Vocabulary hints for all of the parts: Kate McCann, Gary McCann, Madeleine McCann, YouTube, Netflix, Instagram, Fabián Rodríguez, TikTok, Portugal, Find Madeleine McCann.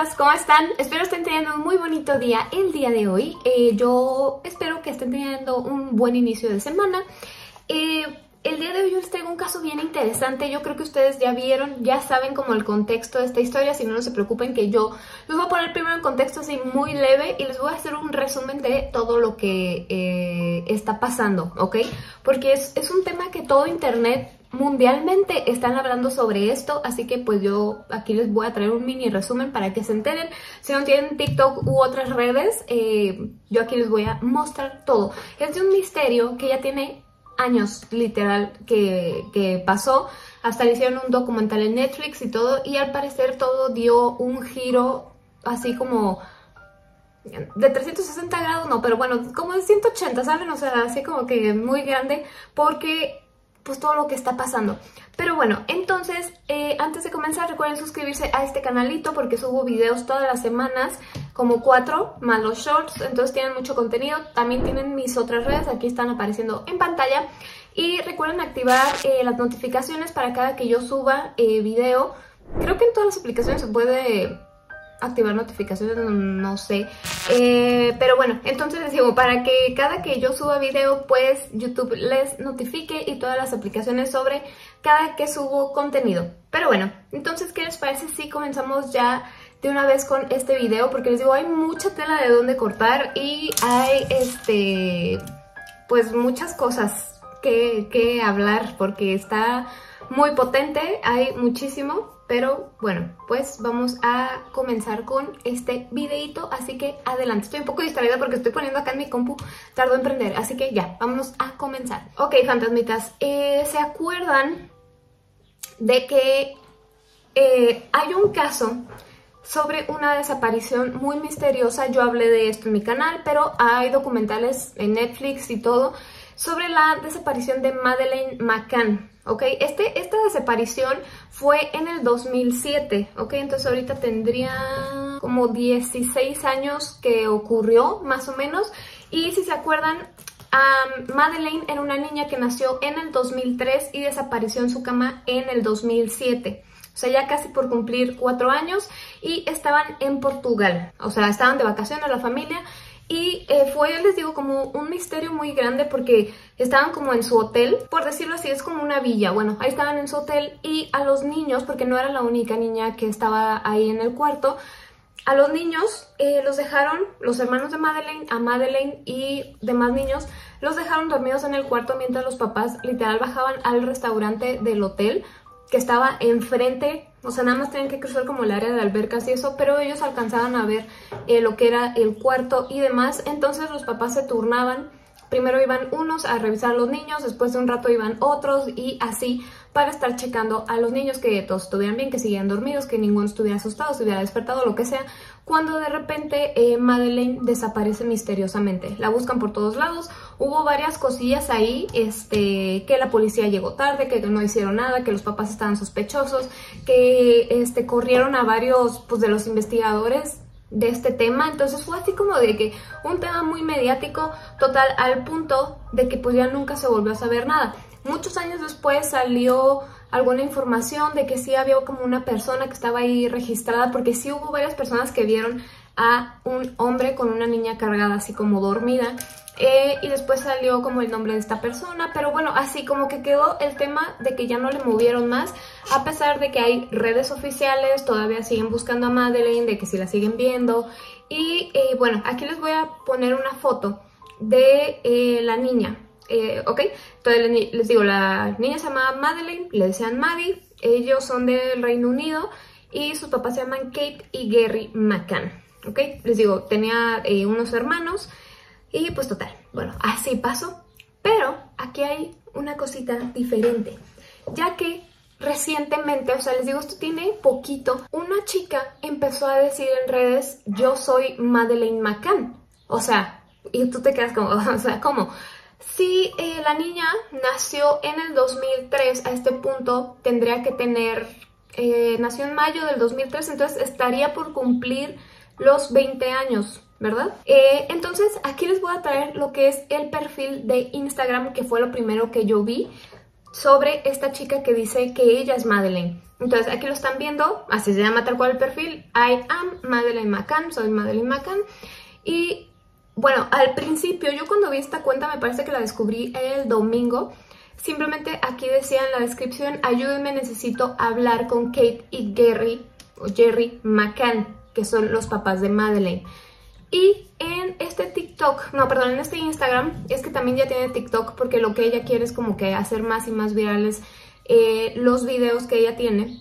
chicas, ¿cómo están? Espero estén teniendo un muy bonito día el día de hoy. Yo espero que estén teniendo un buen inicio de semana. El día de hoy yo les traigo un caso bien interesante. Yo creo que ustedes ya vieron, ya saben como el contexto de esta historia. Si no, no se preocupen que yo los voy a poner primero en contexto así muy leve y les voy a hacer un resumen de todo lo que está pasando, ¿ok? Porque es un tema que todo internet mundialmente están hablando sobre esto, así que pues yo aquí les voy a traer un mini resumen para que se enteren. Si no tienen TikTok u otras redes, yo aquí les voy a mostrar todo. Es de un misterio que ya tiene años, literal, que pasó. Hasta le hicieron un documental en Netflix y todo, y al parecer todo dio un giro así como de 360 grados, no, pero bueno, como de 180, ¿saben? O sea, así como que muy grande, porque pues todo lo que está pasando. Pero bueno, entonces antes de comenzar recuerden suscribirse a este canalito porque subo videos todas las semanas, como 4 más los shorts, entonces tienen mucho contenido. También tienen mis otras redes, aquí están apareciendo en pantalla, y recuerden activar las notificaciones para cada que yo suba video. Creo que en todas las aplicaciones se puede activar notificaciones, no sé, pero bueno, entonces les digo, para que cada que yo suba video, pues YouTube les notifique, y todas las aplicaciones, sobre cada que subo contenido. Pero bueno, entonces, ¿qué les parece si comenzamos ya de una vez con este video? Porque les digo, hay mucha tela de donde cortar y hay, pues muchas cosas que hablar, porque está muy potente, hay muchísimo. Pero bueno, pues vamos a comenzar con este videito, así que adelante. Estoy un poco distraída porque estoy poniendo acá en mi compu, tardo en prender, así que ya, vámonos a comenzar. Ok, fantasmitas, ¿se acuerdan de que hay un caso sobre una desaparición muy misteriosa? Yo hablé de esto en mi canal, pero hay documentales en Netflix y todo sobre la desaparición de Madeleine McCann. ¿Ok? Esta desaparición fue en el 2007, ¿ok? Entonces ahorita tendría como 16 años que ocurrió, más o menos. Y si se acuerdan, Madeleine era una niña que nació en el 2003 y desapareció en su cama en el 2007. O sea, ya casi por cumplir 4 años, y estaban en Portugal. O sea, estaban de vacaciones la familia. Y fue, les digo, como un misterio muy grande porque estaban como en su hotel, por decirlo así, es como una villa. Bueno, ahí estaban en su hotel, y a los niños, porque no era la única niña que estaba ahí en el cuarto, a los niños los dejaron, los hermanos de Madeleine, a Madeleine y demás niños, los dejaron dormidos en el cuarto mientras los papás literal bajaban al restaurante del hotel que estaba enfrente. O sea, nada más tenían que cruzar como el área de albercas y eso, pero ellos alcanzaban a ver lo que era el cuarto y demás. Entonces los papás se turnaban, primero iban unos a revisar a los niños, después de un rato iban otros, y así para estar checando a los niños, que todos estuvieran bien, que siguieran dormidos, que ninguno estuviera asustado, se hubiera despertado, lo que sea. Cuando de repente Madeleine desaparece misteriosamente, la buscan por todos lados. Hubo varias cosillas ahí, que la policía llegó tarde, que no hicieron nada, que los papás estaban sospechosos, que corrieron a varios, pues, de los investigadores de este tema. Entonces fue así como de que un tema muy mediático, total, al punto de que pues ya nunca se volvió a saber nada. Muchos años después salió alguna información de que sí había como una persona que estaba ahí registrada, porque sí hubo varias personas que vieron a un hombre con una niña cargada así como dormida. Y después salió como el nombre de esta persona, pero bueno, así como que quedó el tema de que ya no le movieron más, a pesar de que hay redes oficiales, todavía siguen buscando a Madeleine, de que si la siguen viendo. Y bueno, aquí les voy a poner una foto de la niña, ¿ok? Entonces les digo, la niña se llamaba Madeleine, le decían Maddie, ellos son del Reino Unido y sus papás se llaman Kate y Gary McCann, ¿ok? Les digo, tenía unos hermanos. Y pues total, bueno, así pasó. Pero aquí hay una cosita diferente, ya que recientemente, o sea, les digo, esto tiene poquito, una chica empezó a decir en redes, yo soy Madeleine McCann. O sea, y tú te quedas como, o sea, ¿cómo? Si la niña nació en el 2003, a este punto tendría que tener, nació en mayo del 2003, entonces estaría por cumplir los 20 años. ¿Verdad? Entonces aquí les voy a traer lo que es el perfil de Instagram, que fue lo primero que yo vi. sobre esta chica que dice que ella es Madeleine. Entonces aquí lo están viendo, así se llama tal cual el perfil, I am Madeleine McCann, soy Madeleine McCann. Y bueno, al principio yo cuando vi esta cuenta, me parece que la descubrí el domingo, simplemente aquí decía en la descripción, ayúdenme, necesito hablar con Kate y Gary, o Jerry McCann, que son los papás de Madeleine. Y en este TikTok, no, perdón, en este Instagram, es que también ya tiene TikTok porque lo que ella quiere es como que hacer más y más virales los videos que ella tiene.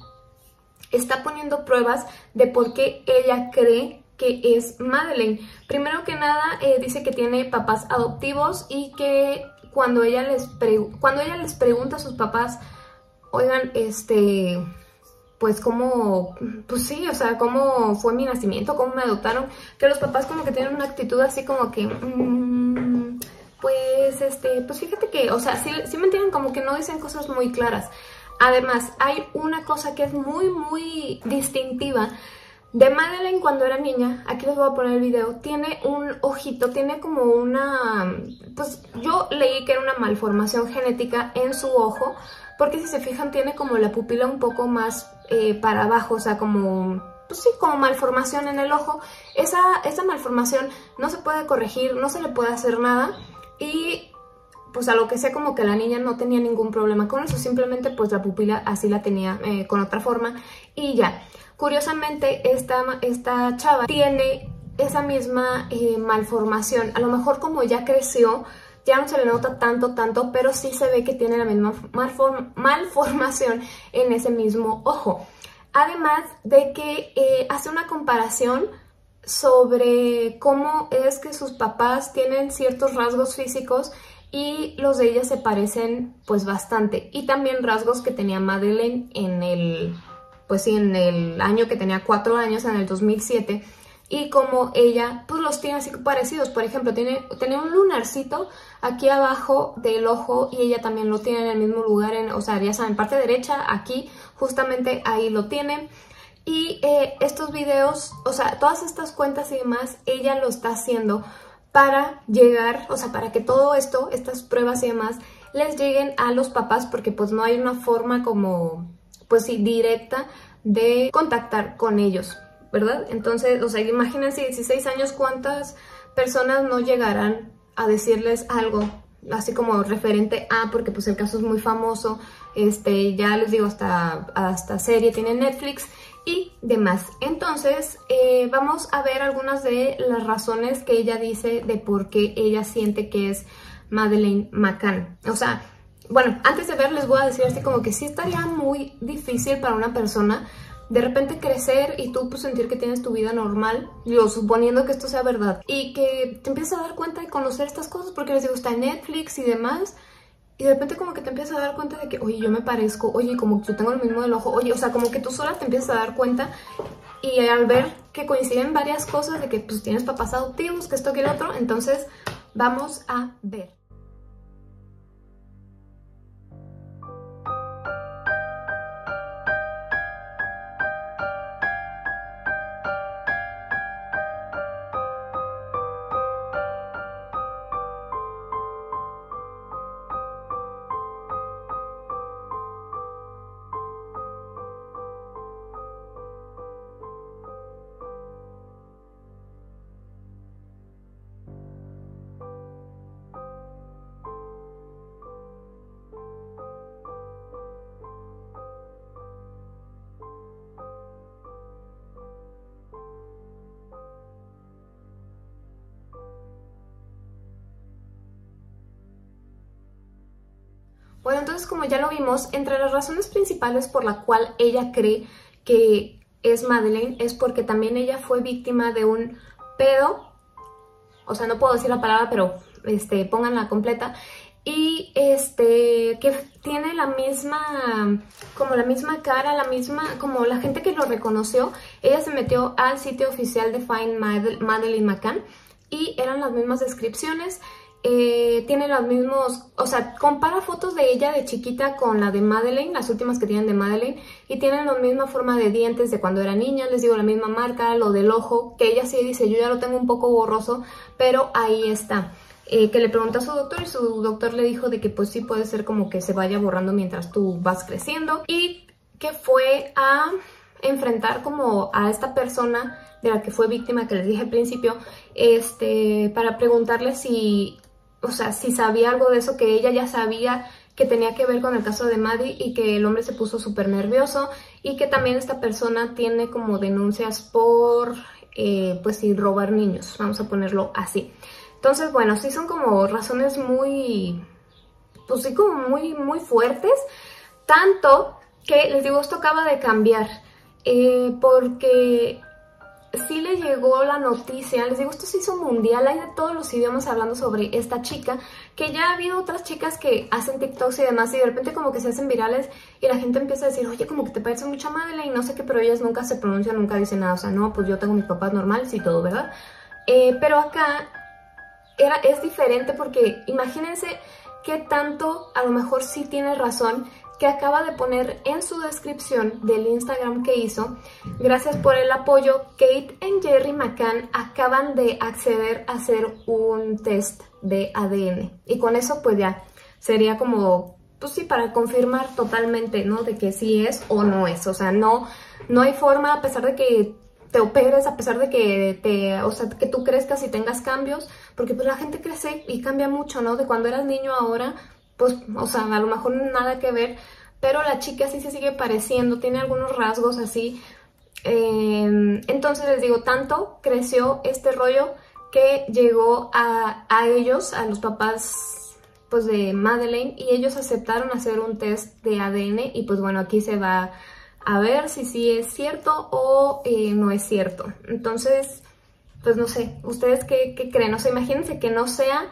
Está poniendo pruebas de por qué ella cree que es Madeleine. Primero que nada, dice que tiene papás adoptivos y que cuando ella les pregunta a sus papás, oigan, pues cómo, pues sí, o sea, cómo fue mi nacimiento, cómo me adoptaron, que los papás como que tienen una actitud así como que, pues fíjate que, o sea, sí me entienden, como que no dicen cosas muy claras. Además, hay una cosa que es muy, muy distintiva de Madeleine cuando era niña, aquí les voy a poner el video, tiene un ojito, tiene como una, pues yo leí que era una malformación genética en su ojo, porque si se fijan tiene como la pupila un poco más para abajo, o sea, como, pues sí, como malformación en el ojo. Esa malformación no se puede corregir, no se le puede hacer nada y pues a lo que sea como que la niña no tenía ningún problema con eso, simplemente pues la pupila así la tenía con otra forma y ya. Curiosamente, esta chava tiene esa misma malformación. A lo mejor como ya creció, ya no se le nota tanto, pero sí se ve que tiene la misma malformación en ese mismo ojo. Además de que hace una comparación sobre cómo es que sus papás tienen ciertos rasgos físicos y los de ella se parecen pues bastante. Y también rasgos que tenía Madeleine en el... pues sí, en el año que tenía 4 años, en el 2007, y como ella, pues los tiene así parecidos. Por ejemplo, tenía un lunarcito aquí abajo del ojo y ella también lo tiene en el mismo lugar, o sea, ya saben, parte derecha, aquí, justamente ahí lo tiene. Y estos videos, o sea, todas estas cuentas y demás, ella lo está haciendo para llegar, o sea, para que todo esto, estas pruebas y demás, les lleguen a los papás, porque pues no hay una forma como... pues sí, directa de contactar con ellos, ¿verdad? Entonces, o sea, imagínense 16 años, ¿cuántas personas no llegarán a decirles algo? Así como referente a, porque pues el caso es muy famoso, ya les digo, hasta serie tiene Netflix y demás. Entonces, vamos a ver algunas de las razones que ella dice de por qué ella siente que es Madeleine McCann. O sea... bueno, antes de ver les voy a decir así como que sí estaría muy difícil para una persona de repente crecer y tú pues sentir que tienes tu vida normal, digo, suponiendo que esto sea verdad, y que te empiezas a dar cuenta de conocer estas cosas, porque les digo, está en Netflix y demás, y de repente como que te empiezas a dar cuenta de que, oye, yo me parezco, oye, como que yo tengo lo mismo del ojo, oye, o sea, como que tú sola te empiezas a dar cuenta, y al ver que coinciden varias cosas de que pues tienes papás adoptivos, que esto que el otro, entonces vamos a ver. Bueno, entonces como ya lo vimos, entre las razones principales por la cual ella cree que es Madeleine es porque también ella fue víctima de un pedo, o sea, no puedo decir la palabra, pero pónganla completa, y que tiene la misma, como la misma cara, la misma, como la gente que lo reconoció. Ella se metió al sitio oficial de Find Madeleine McCann y eran las mismas descripciones. Tiene los mismos, o sea, compara fotos de ella de chiquita con la de Madeleine, las últimas que tienen de Madeleine, y tienen la misma forma de dientes de cuando era niña, les digo, la misma marca, lo del ojo, que ella sí dice, yo ya lo tengo un poco borroso, pero ahí está. que le preguntó a su doctor y su doctor le dijo de que pues sí puede ser como que se vaya borrando mientras tú vas creciendo, y que fue a enfrentar como a esta persona de la que fue víctima, que les dije al principio, para preguntarle si, o sea, si sabía algo de eso, que ella ya sabía que tenía que ver con el caso de Maddie, y que el hombre se puso súper nervioso, y que también esta persona tiene como denuncias por, pues sí, robar niños, vamos a ponerlo así. Entonces, bueno, sí son como razones muy, pues sí, como muy fuertes, tanto que, les digo, esto acaba de cambiar, porque sí le llegó la noticia, les digo, esto se hizo mundial, hay de todos los idiomas hablando sobre esta chica, que ya ha habido otras chicas que hacen TikToks y demás, y de repente como que se hacen virales y la gente empieza a decir, oye, como que te parece mucho a Madeleine y no sé qué, pero ellas nunca se pronuncian, nunca dicen nada, o sea, no, pues yo tengo mis papás normales y todo, ¿verdad? Pero acá es diferente, porque imagínense qué tanto, a lo mejor sí tiene razón, que acaba de poner en su descripción del Instagram que hizo: gracias por el apoyo, Kate y Gary McCann acaban de acceder a hacer un test de ADN. Y con eso pues ya sería como, pues sí, para confirmar totalmente, ¿no? De que sí es o no es. O sea, no hay forma, a pesar de que te operes, a pesar de que que tú crezcas y tengas cambios, porque pues la gente crece y cambia mucho, ¿no? De cuando eras niño ahora, pues, o sea, a lo mejor nada que ver, pero la chica sí se sigue pareciendo, tiene algunos rasgos así. Entonces, les digo, tanto creció este rollo que llegó a ellos, a los papás, pues, de Madeleine, y ellos aceptaron hacer un test de ADN, y pues bueno, aquí se va a ver si sí es cierto o no es cierto. Entonces, pues no sé, ¿ustedes qué creen? O sea, imagínense que no sea,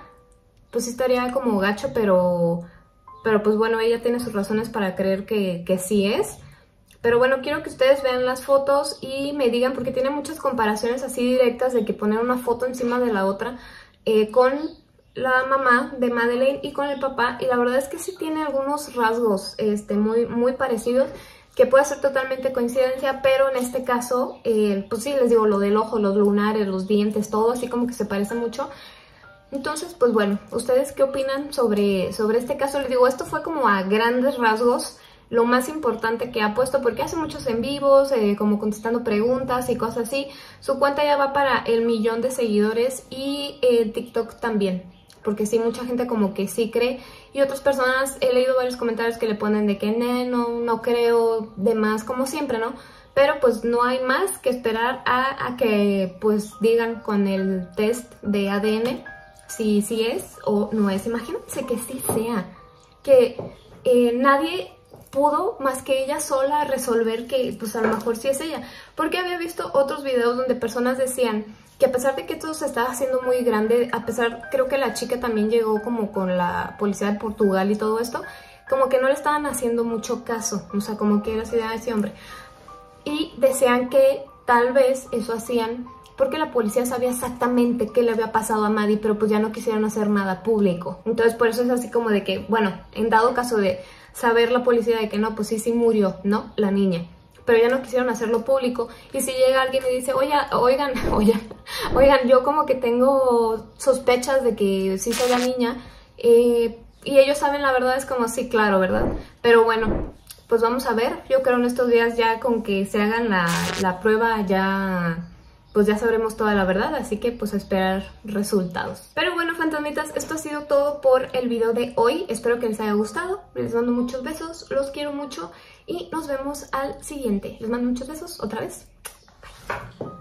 pues sí estaría como gacho, pero pues bueno, ella tiene sus razones para creer que sí es. Pero bueno, quiero que ustedes vean las fotos y me digan, porque tiene muchas comparaciones así directas de que poner una foto encima de la otra, con la mamá de Madeleine y con el papá, y la verdad es que sí tiene algunos rasgos muy parecidos, que puede ser totalmente coincidencia, pero en este caso, pues sí, les digo, lo del ojo, los lunares, los dientes, todo así como que se parece mucho. Entonces, pues bueno, ¿ustedes qué opinan sobre este caso? Les digo, esto fue como a grandes rasgos lo más importante que ha puesto, porque hace muchos en vivos, como contestando preguntas y cosas así. Su cuenta ya va para el 1.000.000 de seguidores, y TikTok también, porque sí, mucha gente como que sí cree, y otras personas, he leído varios comentarios que le ponen de que no creo, demás, como siempre, ¿no? Pero pues no hay más que esperar a que pues digan con el test de ADN si sí es o no es. Imagínense que sí sea, que nadie pudo más que ella sola resolver que pues a lo mejor sí es ella, porque había visto otros videos donde personas decían que a pesar de que esto se estaba haciendo muy grande, a pesar, creo que la chica también llegó como con la policía de Portugal y todo esto, como que no le estaban haciendo mucho caso, o sea, como que era así de ese hombre, y decían que tal vez eso hacían porque la policía sabía exactamente qué le había pasado a Maddie, pero pues ya no quisieron hacer nada público. Entonces, por eso es así como de que, bueno, en dado caso de saber la policía de que no, pues sí murió, ¿no? La niña. Pero ya no quisieron hacerlo público. Y si llega alguien y dice, oigan, yo como que tengo sospechas de que sí soy la niña, y ellos saben la verdad, es como, sí, claro, ¿verdad? Pero bueno, pues vamos a ver. Yo creo en estos días ya con que se hagan la prueba ya, pues ya sabremos toda la verdad, así que pues a esperar resultados. Pero bueno, fantasmitas, esto ha sido todo por el video de hoy. Espero que les haya gustado. Les mando muchos besos, los quiero mucho y nos vemos al siguiente. Les mando muchos besos otra vez. Bye.